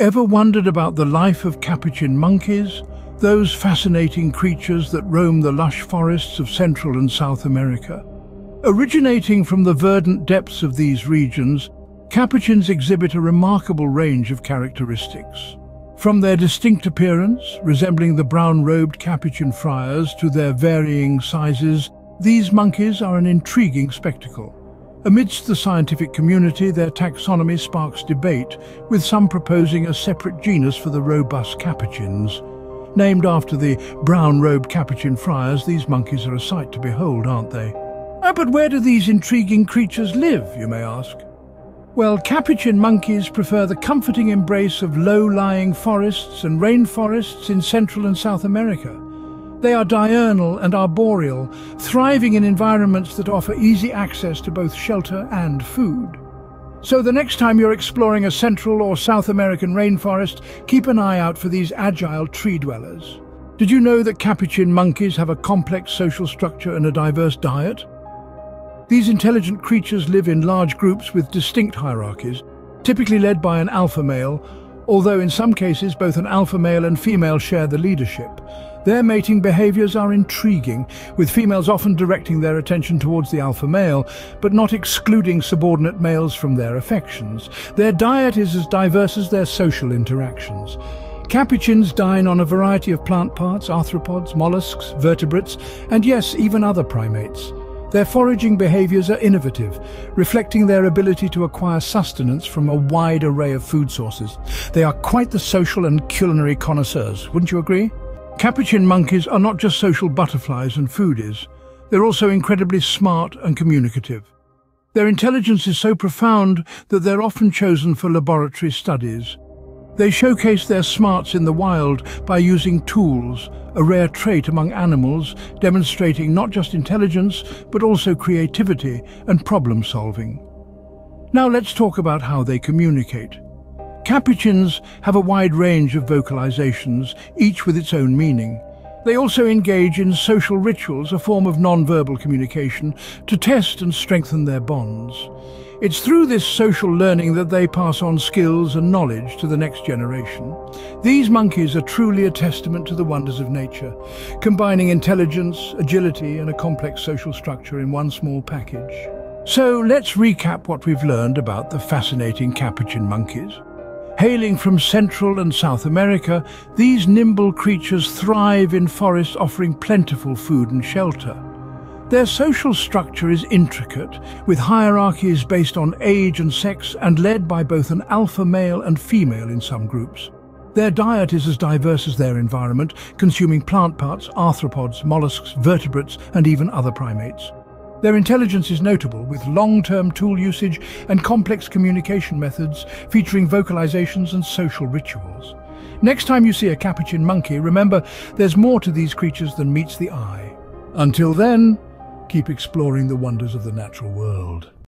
Ever wondered about the life of capuchin monkeys, those fascinating creatures that roam the lush forests of Central and South America? Originating from the verdant depths of these regions, capuchins exhibit a remarkable range of characteristics. From their distinct appearance, resembling the brown-robed capuchin friars, to their varying sizes, these monkeys are an intriguing spectacle. Amidst the scientific community, their taxonomy sparks debate, with some proposing a separate genus for the robust capuchins. Named after the brown-robed capuchin friars, these monkeys are a sight to behold, aren't they? But where do these intriguing creatures live, you may ask? Well, capuchin monkeys prefer the comforting embrace of low-lying forests and rainforests in Central and South America. They are diurnal and arboreal, thriving in environments that offer easy access to both shelter and food. So the next time you're exploring a Central or South American rainforest, keep an eye out for these agile tree dwellers. Did you know that capuchin monkeys have a complex social structure and a diverse diet? These intelligent creatures live in large groups with distinct hierarchies, typically led by an alpha male, although in some cases both an alpha male and female share the leadership. Their mating behaviors are intriguing, with females often directing their attention towards the alpha male, but not excluding subordinate males from their affections. Their diet is as diverse as their social interactions. Capuchins dine on a variety of plant parts, arthropods, mollusks, vertebrates, and yes, even other primates. Their foraging behaviors are innovative, reflecting their ability to acquire sustenance from a wide array of food sources. They are quite the social and culinary connoisseurs, wouldn't you agree? Capuchin monkeys are not just social butterflies and foodies. They're also incredibly smart and communicative. Their intelligence is so profound that they're often chosen for laboratory studies. They showcase their smarts in the wild by using tools, a rare trait among animals, demonstrating not just intelligence, but also creativity and problem-solving. Now let's talk about how they communicate. Capuchins have a wide range of vocalizations, each with its own meaning. They also engage in social rituals, a form of non-verbal communication, to test and strengthen their bonds. It's through this social learning that they pass on skills and knowledge to the next generation. These monkeys are truly a testament to the wonders of nature, combining intelligence, agility, and a complex social structure in one small package. So let's recap what we've learned about the fascinating capuchin monkeys. Hailing from Central and South America, these nimble creatures thrive in forests offering plentiful food and shelter. Their social structure is intricate, with hierarchies based on age and sex and led by both an alpha male and female in some groups. Their diet is as diverse as their environment, consuming plant parts, arthropods, mollusks, vertebrates, and even other primates. Their intelligence is notable, with long-term tool usage and complex communication methods featuring vocalizations and social rituals. Next time you see a capuchin monkey, remember, there's more to these creatures than meets the eye. Until then, keep exploring the wonders of the natural world.